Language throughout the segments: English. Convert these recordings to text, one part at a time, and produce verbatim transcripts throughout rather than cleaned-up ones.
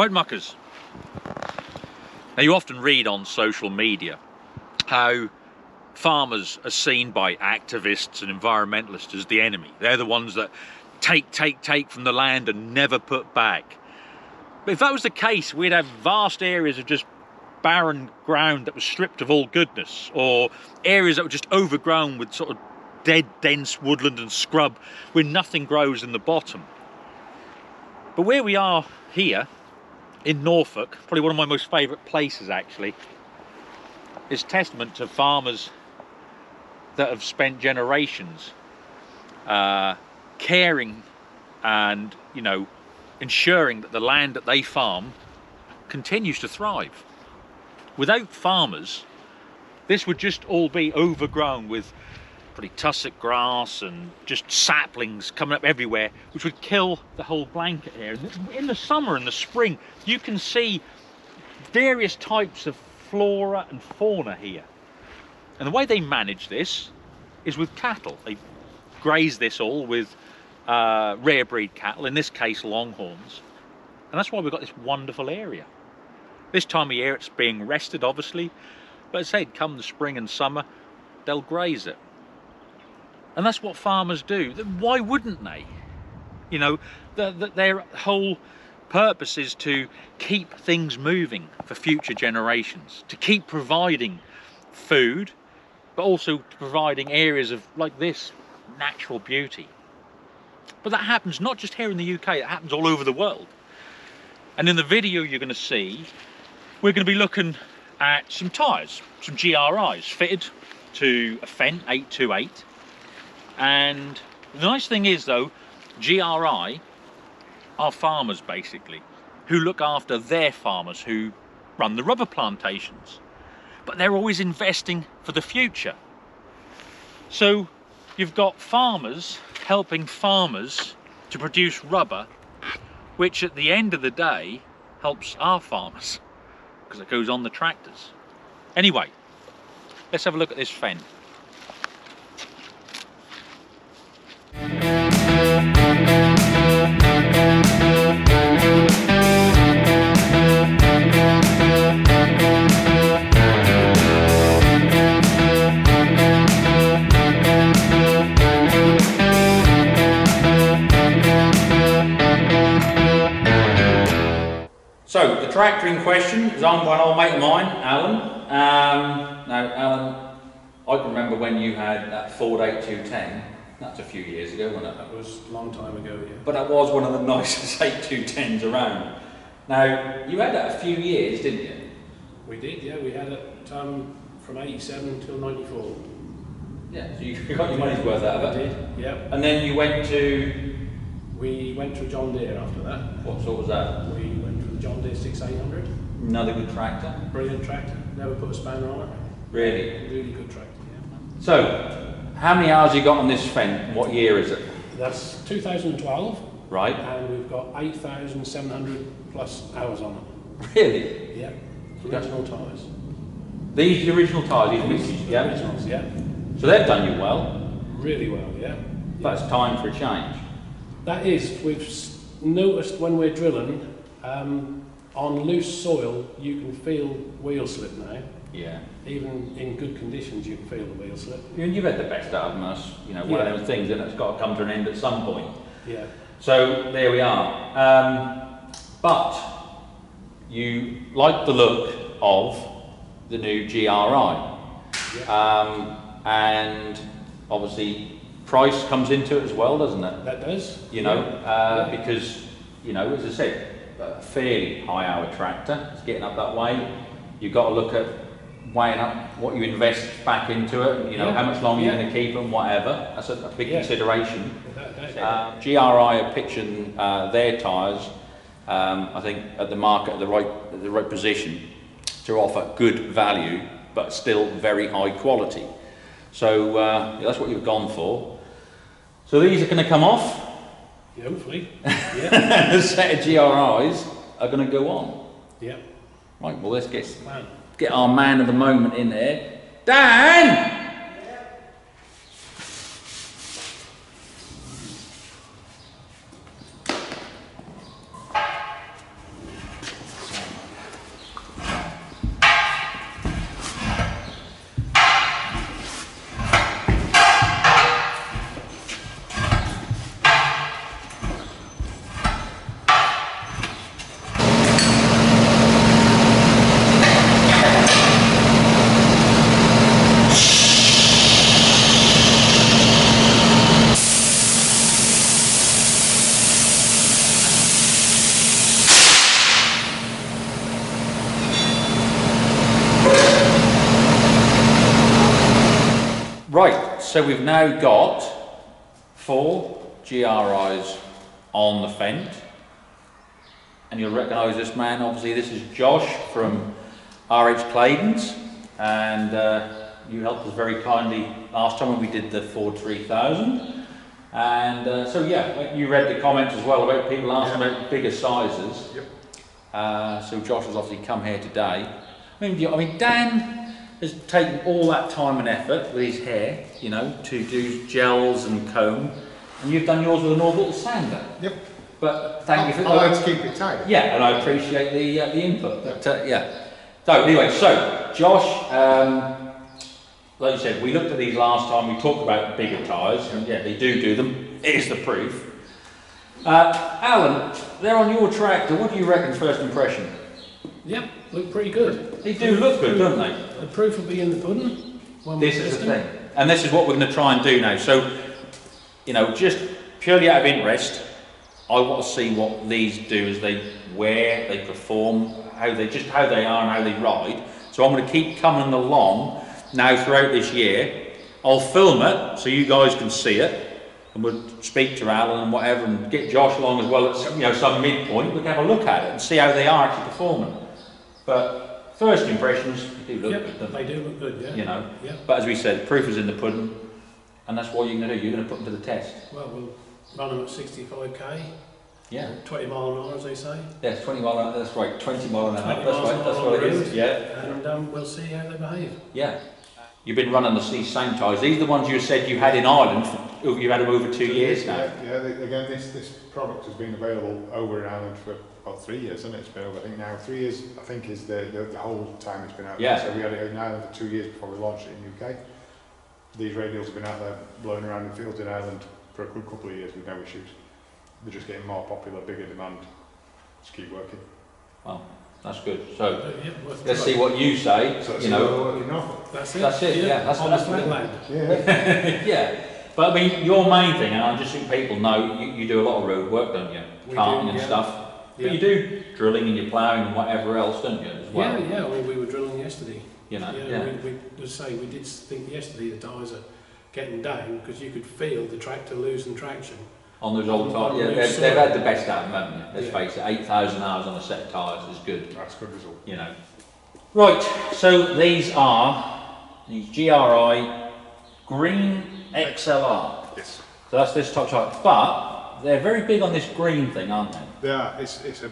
Road muckers. Now, you often read on social media how farmers are seen by activists and environmentalists as the enemy. They're the ones that take, take, take from the land and never put back. But if that was the case, we'd have vast areas of just barren ground that was stripped of all goodness, or areas that were just overgrown with sort of dead, dense woodland and scrub where nothing grows in the bottom. But where we are here in Norfolk, probably one of my most favourite places actually, is testament to farmers that have spent generations uh, caring and, you know, ensuring that the land that they farm continues to thrive. Without farmers, this would just all be overgrown with pretty tussock grass and just saplings coming up everywhere, which would kill the whole blanket here. In the summer and the spring, you can see various types of flora and fauna here. And the way they manage this is with cattle. They graze this all with uh, rare breed cattle, in this case longhorns. And that's why we've got this wonderful area. This time of year it's being rested, obviously, but as I said, come the spring and summer, they'll graze it. And that's what farmers do. Why wouldn't they? You know, the, the, their whole purpose is to keep things moving for future generations, to keep providing food, but also providing areas of, like this, natural beauty. But that happens not just here in the U K, it happens all over the world. And in the video you're going to see, we're going to be looking at some tyres, some G R Is fitted to a Fendt eight two eight. And the nice thing is though, G R I are farmers basically, who look after their farmers who run the rubber plantations. But they're always investing for the future. So you've got farmers helping farmers to produce rubber, which at the end of the day helps our farmers, because it goes on the tractors. Anyway, let's have a look at this Fendt. So the tractor in question is owned by an old mate of mine, Alan. Um, now Alan, I can remember when you had that Ford eighty-two ten. That's a few years ago, wasn't it? That was a long time ago, yeah. But that was one of the nicest eighty-two tens around. Now, you had that a few years, didn't you? We did, yeah. We had it um, from eighty-seven till ninety-four. Yeah, so you got your money's worth out of it. I did, yeah. And then you went to... We went to John Deere after that. What sort was that? We John Deere sixty-eight hundred. Another good tractor. Brilliant tractor. Never put a spanner on it. Really? Really good tractor, yeah. So, how many hours you got on this Fendt? What year is it? That's two thousand twelve. Right. And we've got eight thousand seven hundred plus hours on it. Really? Yeah. Original tyres. These are the original tyres? These yeah. Originals, yeah. So they've done you well. Really well, yeah. That's yeah. Time for a change. That is. We've noticed when we're drilling, Um, on loose soil you can feel wheel slip now. Yeah. Even in good conditions you can feel the wheel slip. You've had the best out of us, you know, one yeah. of those things, and it's got to come to an end at some point. Yeah. So there we are. Um, but you like the look of the new G R I. Yeah. Um, and obviously price comes into it as well, doesn't it? That does. You know, yeah. Uh, yeah. Because, you know, as I said, a fairly high hour tractor, it's getting up that way, you've got to look at weighing up what you invest back into it, you know, yeah. how much longer yeah. you're going to keep and whatever. That's a, a big yeah. consideration. Uh, G R I are pitching uh, their tyres, um, I think, at the market, at the right, at the right position to offer good value, but still very high quality. So uh, yeah, that's what you've gone for. So these are going to come off. Yeah, hopefully. Yeah. A set of G R Is are going to go on. Yeah. Right, well let's get, get our man of the moment in there. Dan! Yeah. Right, so we've now got four G R Is on the Fendt, and you'll recognise this man. Obviously, this is Josh from R H Claydon's, and uh, you helped us very kindly last time when we did the Ford three thousand. And uh, so, yeah, you read the comments as well about people asking yep. about bigger sizes. Yep. Uh, so Josh has obviously come here today. I mean, I mean, Dan has taken all that time and effort with his hair, you know, to do gels and comb, and you've done yours with an old little sander. Yep. But thank I'll, you for that. I like to keep it tight. Yeah, and I appreciate the, uh, the input. But, uh, yeah. So, anyway, so, Josh, um, like you said, we looked at these last time, we talked about bigger tyres, and yeah, they do do them. It is the proof. Uh, Alan, they're on your tractor. What do you reckon, first impression? Yep, look pretty good. They do look good, don't they? The proof will be in the pudding. This is the thing. And this is what we're going to try and do now. So, you know, just purely out of interest, I want to see what these do as they wear, they perform, how they just how they are and how they ride. So I'm going to keep coming along now throughout this year. I'll film it so you guys can see it. And we'll speak to Alan and whatever, and get Josh along as well at some, you know, some midpoint. We can have a look at it and see how they are actually performing. But first impressions, they do look yep, good. They do look good, yeah. You know, yep. But as we said, proof is in the pudding, and that's what you're going to do. You're going to put them to the test. Well, we'll run them at sixty-five K. Yeah. twenty mile an hour, as they say. Yes, twenty mile an hour. That's right. twenty mile an hour. That's right. That's what it is. Yeah. And um, we'll see how they behave. Yeah. You've been running the these same tyres. These are the ones you said you had in Ireland. For, you've had them over two years now. Yeah, yeah they, again, this this product has been available over in Ireland for about three years, hasn't it? It's been over, I think now three years. I think is the the, the whole time it's been out. Yeah. There. So we had it in Ireland for two years before we launched it in the U K. These radials have been out there blowing around in fields in Ireland for a good couple of years with no issues. They're just getting more popular, bigger demand. Just keep working. Well. That's good. So yeah, let's see what you say. So you know, that's it. That's it. Yeah, yeah. that's, that's good. Yeah. yeah. But I mean, your main thing, and I just think people know, you, you do a lot of road work, don't you? We Carting do, and yeah. stuff. Yeah. But you do drilling and you're ploughing and whatever else, don't you? As well. Yeah, yeah. Well, we were drilling yesterday. You know. Yeah. yeah. We, we as I say we did think yesterday the tyres are getting down because you could feel the tractor losing traction. On those old tyres, yeah, they've, they've had the best out of them, haven't they? Let's yeah. face it, eight thousand hours on a set of tyres is good. That's good result. You know. Right, so these are the G R I green X L R. Yes. So that's this top type, but they're very big on this green thing, aren't they? They are. It's, it's a,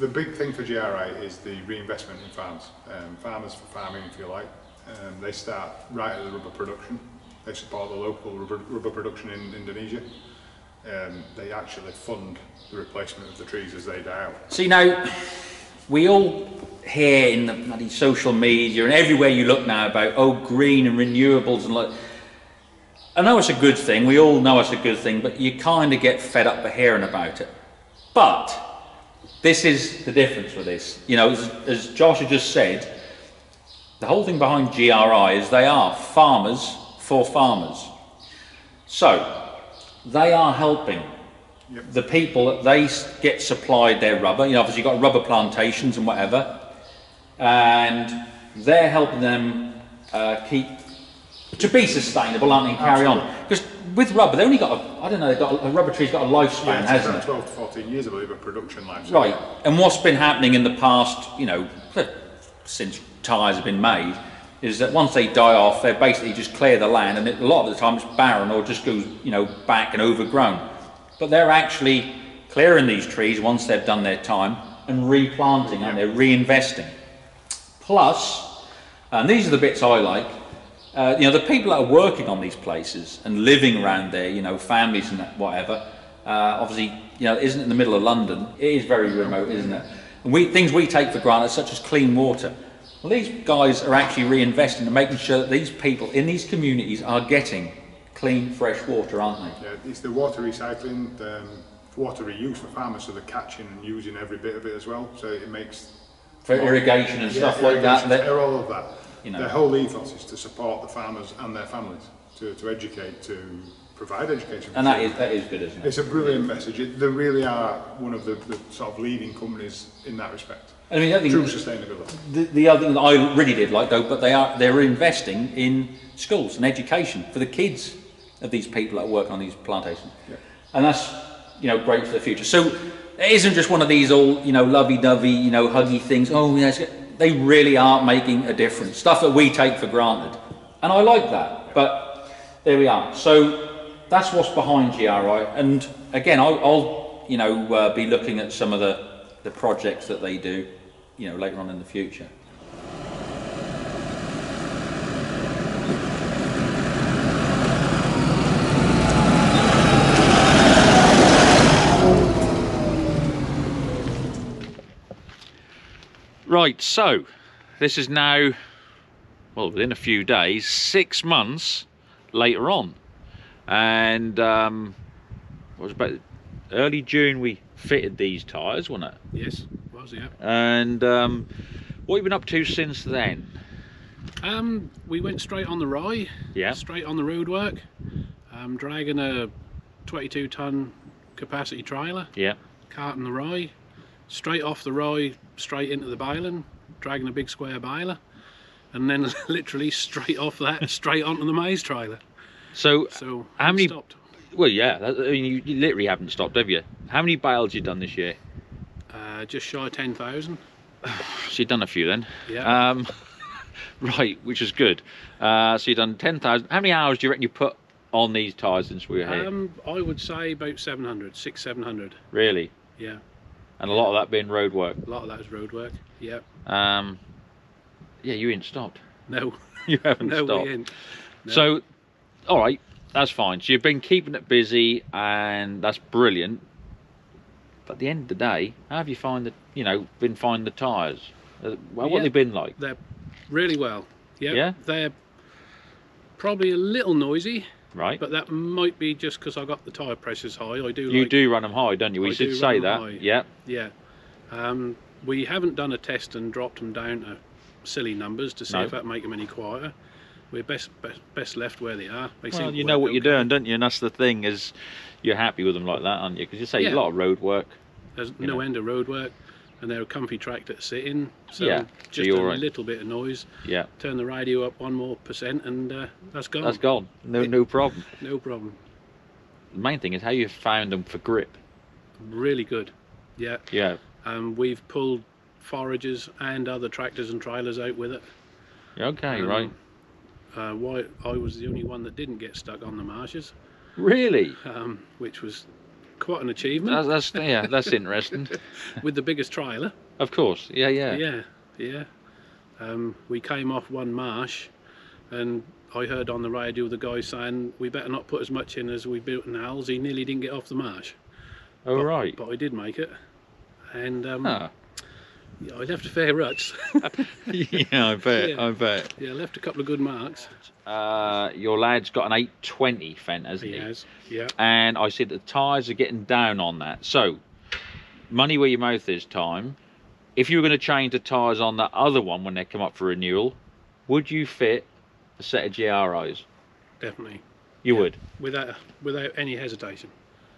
the big thing for G R I is the reinvestment in farms. Um, farmers for farming, if you like. Um, they start right at the rubber production. They support the local rubber, rubber production in Indonesia. Um, they actually fund the replacement of the trees as they die out. See now, we all hear in the bloody social media and everywhere you look now about oh green and renewables and like. I know it's a good thing, we all know it's a good thing, but you kind of get fed up by hearing about it. But this is the difference with this. You know, as, as Josh had just said, the whole thing behind G R I is they are farmers for farmers. So they are helping yep. the people that they get supplied their rubber. You know, obviously you've got rubber plantations and whatever, and they're helping them uh, keep to be sustainable, aren't they? And carry Absolutely. on, because with rubber they only got a, I don't know they've got a, a rubber tree's got a lifespan, yeah, it's hasn't it? twelve to fourteen years, I believe, a production lifespan. Right, and what's been happening in the past, you know, since tyres have been made, is that once they die off, they basically just clear the land, and it, a lot of the time it's barren or just goes, you know, back and overgrown. But they're actually clearing these trees once they've done their time and replanting, yeah. and they're reinvesting. Plus, and these are the bits I like, uh, you know, the people that are working on these places and living around there, you know, families and whatever, uh, obviously, you know, it isn't in the middle of London. It is very remote, isn't it? And we, things we take for granted, such as clean water. Well, these guys are actually reinvesting and making sure that these people in these communities are getting clean, fresh water, aren't they? Yeah, it's the water recycling, the um, water reuse for farmers, so they're catching and using every bit of it as well. So it makes... For irrigation and yeah, stuff irrigation, like that. They're all of that. You know. Their whole ethos is to support the farmers and their families. to, to educate, to provide education. And that is, that is good, isn't it? It's a brilliant message. It, they really are one of the, the sort of leading companies in that respect. I mean, I think true sustainability. The, the other thing that I really did like though, but they are they're investing in schools and education for the kids of these people that work on these plantations, yeah. And that's, you know, great for the future. So it isn't just one of these all, you know, lovey-dovey, you know, huggy things. Oh, you know, they really are making a difference. Stuff that we take for granted, and I like that. But there we are. So that's what's behind G R I. And again, I'll, I'll you know uh, be looking at some of the the projects that they do, you know, later on in the future. Right, so this is now, well, within a few days, six months later on, and um, it was about early June we fitted these tyres, wasn't it? Yes, it was, yeah. And um, what have you been up to since then? Um, we went straight on the Rye, yeah, straight on the road work, um, dragging a twenty-two ton capacity trailer, yeah, carting the Rye, straight off the Rye, straight into the baling, dragging a big square baler, and then literally straight off that, straight onto the maize trailer. So, so how many? Stopped. Well, yeah, that, I mean, you, you literally haven't stopped, have you? How many bales you done this year? Uh, just shy of ten thousand. So you've done a few then. Yeah. Um, right, which is good. Uh, so you've done ten thousand. How many hours do you reckon you put on these tyres since we were here? Um, I would say about seven hundred, six, seven hundred. Really? Yeah. And a lot of that being road work. A lot of that is road work, yeah. Um, yeah, you ain't stopped. No. You haven't no, stopped. We ain't. No. So, all right, that's fine. So you've been keeping it busy, and that's brilliant. But at the end of the day, how have you find the, you know, been finding the tyres? Well, what yeah, have they been like? They're really well. Yep. Yeah. They're probably a little noisy. Right, but that might be just because I got the tyre pressures high. I do. You like, do run them high, don't you? We I should do say that. High. Yeah, yeah. Um, we haven't done a test and dropped them down to silly numbers to see no. if that make them any quieter. We're best best, best left where they are. They well, you know what okay. you're doing, don't you? And that's the thing, is you're happy with them like that, aren't you? Because you say yeah. a lot of road work. There's no know. end of road work, and they're a comfy track to sit in. So yeah, just so a right. little bit of noise. Yeah. Turn the radio up one more percent, and uh, that's gone. That's gone. No, it, no problem. No problem. The main thing is how you found them for grip. Really good. Yeah. Yeah. Um, we've pulled foragers and other tractors and trailers out with it. Okay. Um, right. Uh, why I was the only one that didn't get stuck on the marshes. Really. Um, which was quite an achievement. That's, that's yeah, that's interesting. With the biggest trailer, of course. Yeah, yeah, yeah, yeah. Um, we came off one marsh, and I heard on the radio the guy saying we better not put as much in as we built in Owls. He nearly didn't get off the marsh. Oh but, right. But I did make it, and um, ah. yeah, I left a fair ruts. Yeah, I bet. Yeah. I bet. Yeah, I left a couple of good marks. Uh, your lad's got an eight twenty Fendt, hasn't he? He has, yeah. And I see that the tyres are getting down on that. So, money where your mouth is time. If you were going to change the tyres on that other one when they come up for renewal, would you fit a set of G R Is? Definitely. You yeah. would? Without, without any hesitation.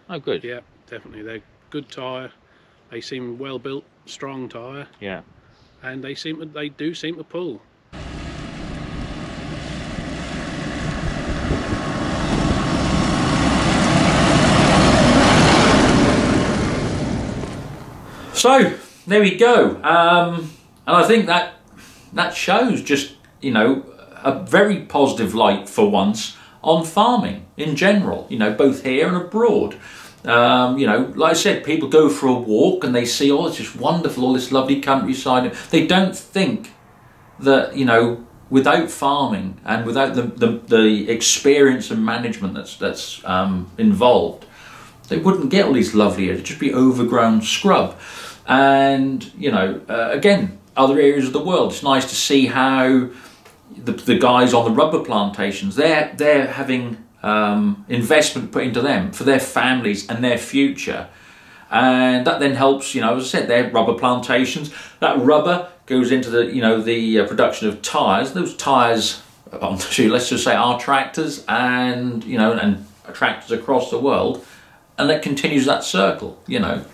Oh, good. Yeah, definitely. They're good tyre. They seem well built, strong tyre. Yeah. And they seem to, they do seem to pull. So there we go, um, and I think that that shows just, you know, a very positive light for once on farming in general, you know, both here and abroad. Um, you know, like I said, people go for a walk and they see, oh, it's just wonderful, all this lovely countryside. They don't think that, you know, without farming and without the, the, the experience and management that's, that's um, involved, they wouldn't get all these lovely, it'd just be overgrown scrub. And, you know, uh, again, other areas of the world, it's nice to see how the, the guys on the rubber plantations, they're, they're having um, investment put into them for their families and their future. And that then helps, you know, as I said, their rubber plantations. That rubber goes into the, you know, the uh, production of tyres. Those tyres upon the shoe, let's just say our tractors and, you know, and tractors across the world, and it continues that circle, you know.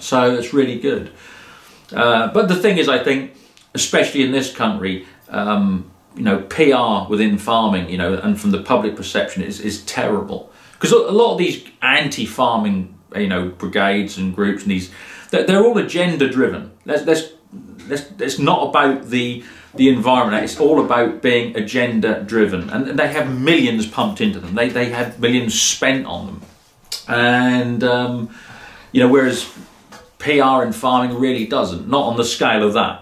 So it's really good. Uh, but the thing is, I think, especially in this country, um, you know, P R within farming, you know, and from the public perception is, is terrible. Because a lot of these anti-farming, you know, brigades and groups and these, they're, they're all agenda-driven. Let's, let's, let's, it's not about the, the environment, it's all about being agenda-driven. And they have millions pumped into them. They, they have millions spent on them. And, um, you know, whereas P R in farming really doesn't, not on the scale of that.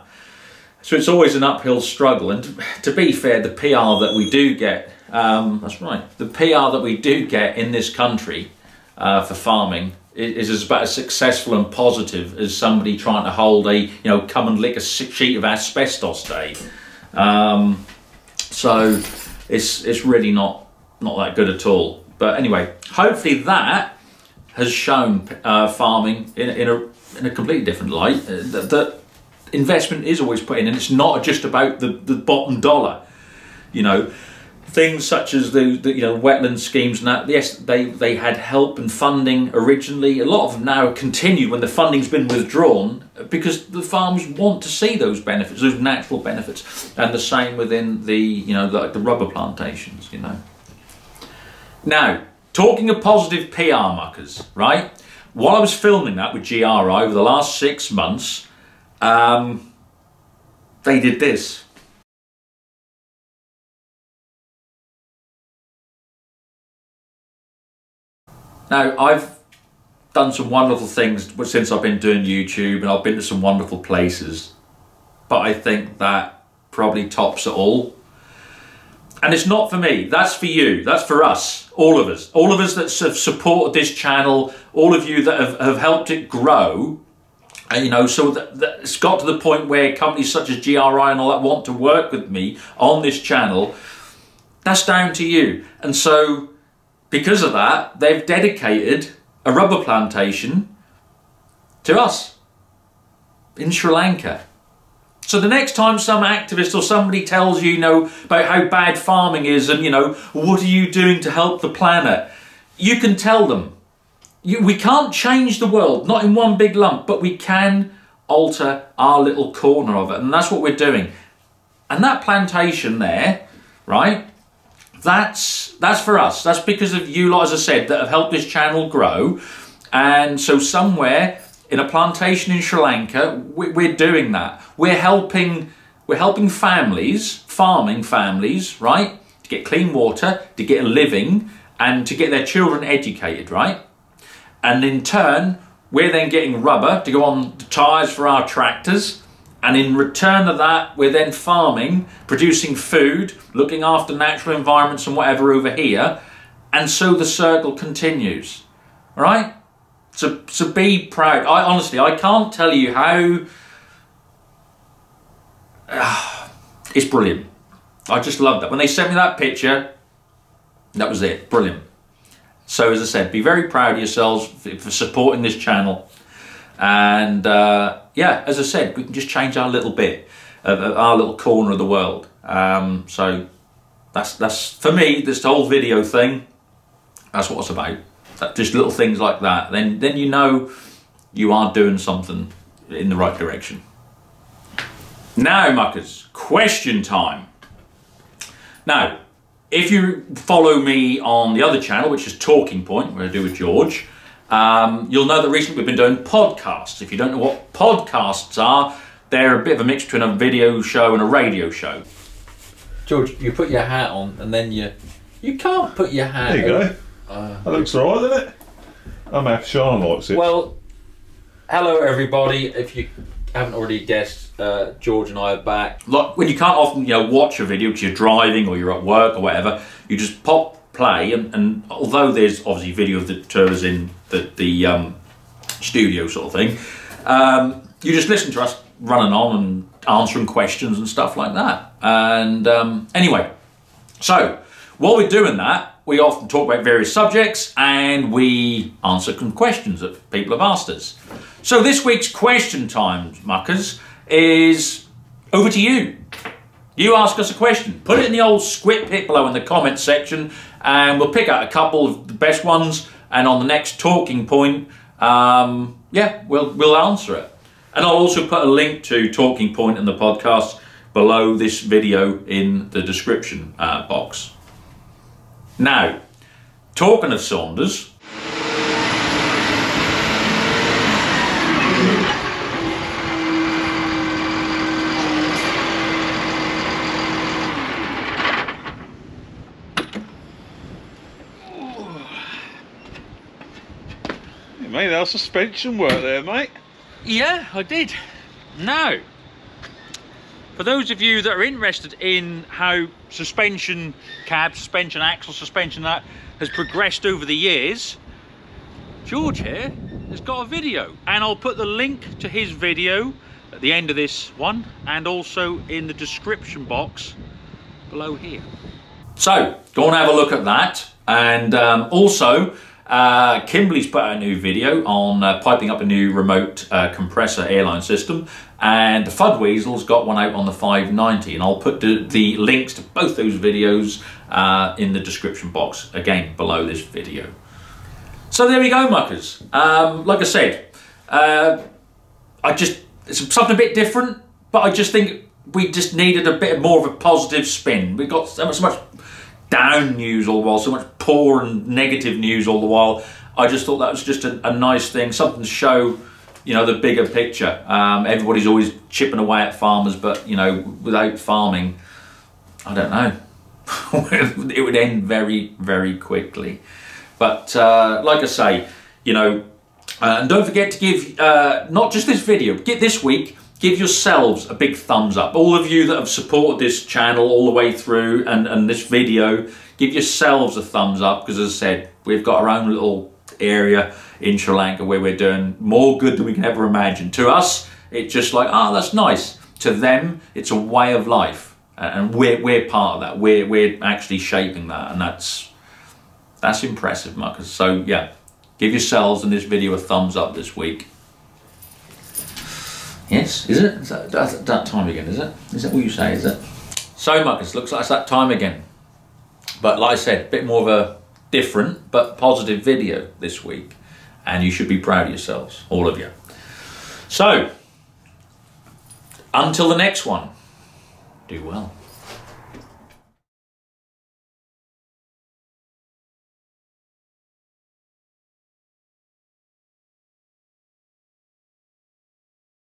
So it's always an uphill struggle, and to be fair, the P R that we do get, um, that's right, the P R that we do get in this country uh, for farming is, is about as successful and positive as somebody trying to hold a, you know, come and lick a sheet of asbestos day. Um, so it's it's really not, not that good at all. But anyway, hopefully that has shown uh, farming in, in, a, in a completely different light, that, that investment is always put in, and it's not just about the, the bottom dollar. You know, things such as the, the you know, wetland schemes and that, yes, they, they had help and funding originally. A lot of them now continue when the funding's been withdrawn, because the farmers want to see those benefits, those natural benefits. And the same within the, you know, like the rubber plantations, you know. Now, talking of positive P R, muckers, right? While I was filming that with G R I over the last six months, Um, they did this. Now, I've done some wonderful things since I've been doing YouTube, and I've been to some wonderful places, but I think that probably tops it all. And it's not for me, that's for you, that's for us, all of us. All of us that have supported this channel, all of you that have, have helped it grow. You know, so that, that it's got to the point where companies such as G R I and all that want to work with me on this channel. That's down to you. And so because of that, they've dedicated a rubber plantation to us in Sri Lanka. So the next time some activist or somebody tells you, you know, about how bad farming is and, you know, what are you doing to help the planet, you can tell them, You, we can't change the world, not in one big lump, but we can alter our little corner of it. And that's what we're doing. And that plantation there, right, that's, that's for us. That's because of you lot, as I said, that have helped this channel grow. And so somewhere in a plantation in Sri Lanka, we, we're doing that. We're helping, we're helping families, farming families, right, to get clean water, to get a living, and to get their children educated, right? And in turn, we're then getting rubber to go on the tyres for our tractors. And in return of that, we're then farming, producing food, looking after natural environments and whatever over here. And so the circle continues, all right? So, so be proud. I honestly, I can't tell you how, uh, it's brilliant. I just love that. When they sent me that picture, that was it, brilliant. So as I said, be very proud of yourselves for supporting this channel. And uh, yeah, as I said, we can just change our little bit, of, of our little corner of the world. Um, so that's, that's for me, this whole video thing, that's what it's about. That, just little things like that. Then, then you know you are doing something in the right direction. Now, muckers, question time. Now, if you follow me on the other channel, which is Talking Point, where I do with George, um, you'll know that recently we've been doing podcasts. If you don't know what podcasts are, they're a bit of a mixture between a video show and a radio show. George, you put your hat on and then you... You can't put your hat on. There you on. go. Uh, that looks all right, doesn't it? I'm happy Sean likes it. Well, hello everybody. If you haven't already guessed, Uh, George and I are back. Like, when you can't often, you know, watch a video because you're driving or you're at work or whatever, you just pop play, and, and although there's obviously video of the tours in the, the um, studio sort of thing, um, you just listen to us running on and answering questions and stuff like that. And um, anyway, so while we're doing that, we often talk about various subjects and we answer some questions that people have asked us. So this week's question time, muckers, is over to you. You ask us a question, put it in the old squid pit below in the comments section, and we'll pick out a couple of the best ones, and on the next Talking Point, um, yeah, we'll, we'll answer it. And I'll also put a link to Talking Point in the podcast below this video in the description uh, box. Now, talking of Saunders, mate, that was suspension work there, mate. Yeah, I did. Now, for those of you that are interested in how suspension cab, suspension axle, suspension that has progressed over the years, George here has got a video, and I'll put the link to his video at the end of this one and also in the description box below here. So, go and have a look at that, and um, also, Uh, Kimberly's put out a new video on uh, piping up a new remote uh, compressor airline system, and the Fudweasel's got one out on the five ninety, and I'll put the, the links to both those videos uh, in the description box, again, below this video. So there we go, muckers. Um, like I said, uh, I just, it's something a bit different, but I just think we just needed a bit more of a positive spin. We've got so much, so much down news all the while, so much poor and negative news all the while. I just thought that was just a, a nice thing, something to show, you know, the bigger picture. Um, everybody's always chipping away at farmers, but, you know, without farming, I don't know. It would end very, very quickly. But uh, like I say, you know, uh, and don't forget to give, uh, not just this video, get this week, give yourselves a big thumbs up. All of you that have supported this channel all the way through and, and this video, give yourselves a thumbs up, because as I said, we've got our own little area in Sri Lanka where we're doing more good than we can ever imagine. To us, it's just like, ah, oh, that's nice. To them, it's a way of life. And we're, we're part of that. We're, we're actually shaping that. And that's, that's impressive, muckers. So yeah, give yourselves in this video a thumbs up this week. Yes, is it? Is that, that's that time again, is it? Is that what you say, is it? So, muckers, looks like it's that time again. But like I said, a bit more of a different but positive video this week. And you should be proud of yourselves, all of you. So, until the next one, do well.